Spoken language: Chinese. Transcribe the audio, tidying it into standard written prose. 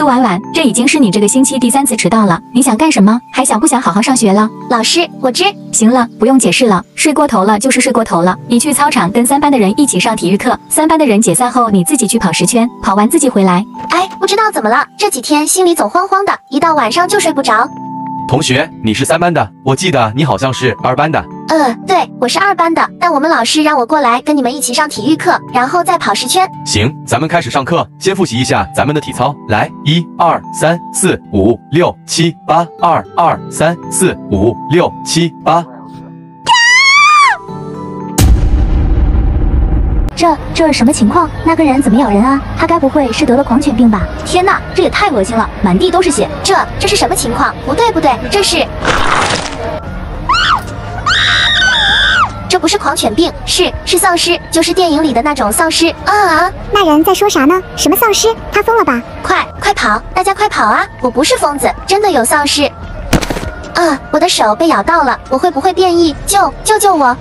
苏婉婉，这已经是你这个星期第3次迟到了，你想干什么？还想不想好好上学了？老师，我知。行了，不用解释了，睡过头了就是睡过头了。你去操场跟3班的人一起上体育课，3班的人解散后你自己去跑10圈，跑完自己回来。哎，不知道怎么了，这几天心里总慌慌的，一到晚上就睡不着。同学，你是3班的，我记得你好像是2班的。对，我是2班的，但我们老师让我过来跟你们一起上体育课，然后再跑10圈。行，咱们开始上课，先复习一下咱们的体操。来，1、2、3、4、5、6、7、8，2、3、4、5、6、7、8。这是什么情况？那个人怎么咬人啊？他该不会是得了狂犬病吧？天哪，这也太恶心了，满地都是血！这是什么情况？不对，这是……这不是狂犬病，是丧尸，就是电影里的那种丧尸啊！那人在说啥呢？什么丧尸？他疯了吧？快跑！大家快跑啊！我不是疯子，真的有丧尸！我的手被咬到了，我会不会变异？救救我！